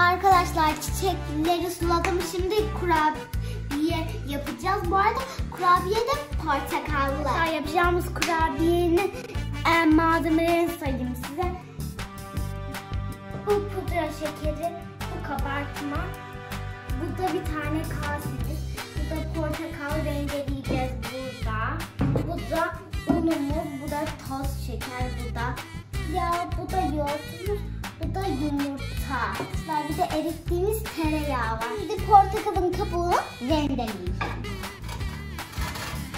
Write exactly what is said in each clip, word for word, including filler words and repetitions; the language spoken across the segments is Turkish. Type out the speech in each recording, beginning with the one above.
Arkadaşlar çiçekleri suladım. Şimdi kurabiye yapacağız. Bu arada kurabiye de portakallı. Daha yapacağımız kurabiyenin e, malzemelerini sayayım size. Bu pudra şekeri, bu kabartma, bu da bir tane kasemiz, bu da portakal rendeleyeceğiz burada. Bu da unumuz, bu da toz şeker, bu da yağ, bu da yoğurtumuz, bu da yumurta. Bir de erittiğimiz tereyağı var. Şimdi portakalın kabuğunu rendeleyeceğiz.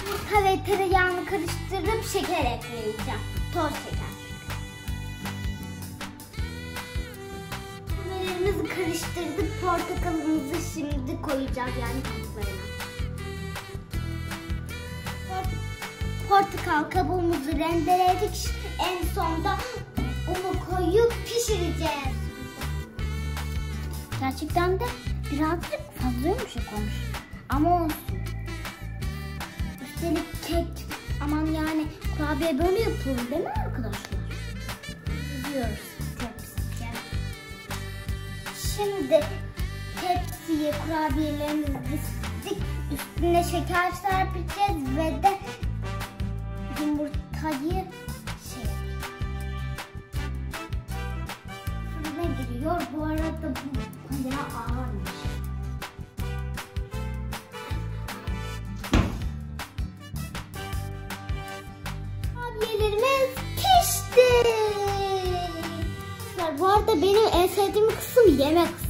Yumurta ve tereyağını karıştırıp şeker ekleyeceğim. Toz şeker. Biberimizi karıştırdık. Portakalımızı şimdi koyacağız, yani kabuklarına. Portakal kabuğumuzu rendeledik. En sonda unu koyup pişireceğiz. Gerçekten de birazcık fazla yumuşak olmuş. Ama olsun. Üstelik kek. Aman yani kurabiye böyle yapılır değil mi arkadaşlar? Biliyoruz tepsiye. Şimdi tepsiye kurabiyelerimizi dizdik. Üstüne şeker serpeceğiz ve de yumurtayı şey. Fırına giriyor. Bu arada bu ya ağırmış. Kurabiyelerimiz pişti. Bu arada benim en sevdiğim kısım yemek.